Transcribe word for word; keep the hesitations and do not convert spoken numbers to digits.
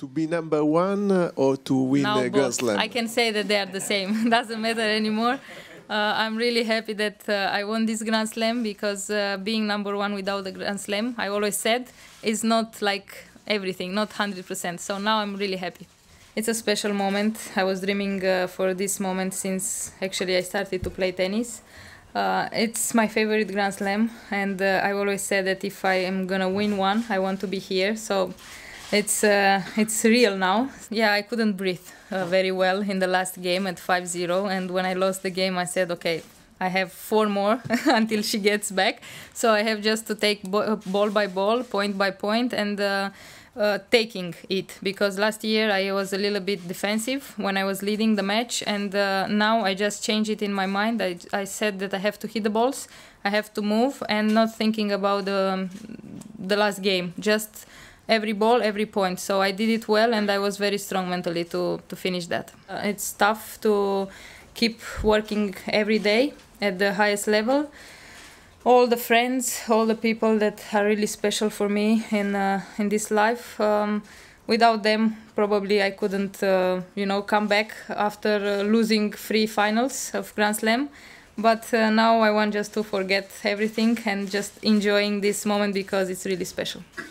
to be number one or to win now the Grand Slam? I can say that they are the same. Doesn't matter anymore. Uh, I'm really happy that uh, I won this Grand Slam, because uh, being number one without the Grand Slam, I always said, is not like everything, not one hundred percent. So now I'm really happy. It's a special moment. I was dreaming uh, for this moment since actually I started to play tennis. Uh, it's my favorite Grand Slam, and uh, I always said that if I am gonna win one, I want to be here. So it's uh, it's real now. Yeah, I couldn't breathe uh, very well in the last game at five zero, and when I lost the game, I said, okay, I have four more until she gets back. So I have just to take ball by ball, point by point, and Uh, Uh, taking it, because last year I was a little bit defensive when I was leading the match, and uh, now I just changed it in my mind. I, I said that I have to hit the balls, I have to move, and not thinking about um, the last game, just every ball, every point. So I did it well, and I was very strong mentally to, to finish that. Uh, it's tough to keep working every day at the highest level. All the friends, all the people that are really special for me in uh, in this life. Um, without them, probably I couldn't, uh, you know, come back after uh, losing three finals of Grand Slam. But uh, now I want just to forget everything and just enjoying this moment, because it's really special.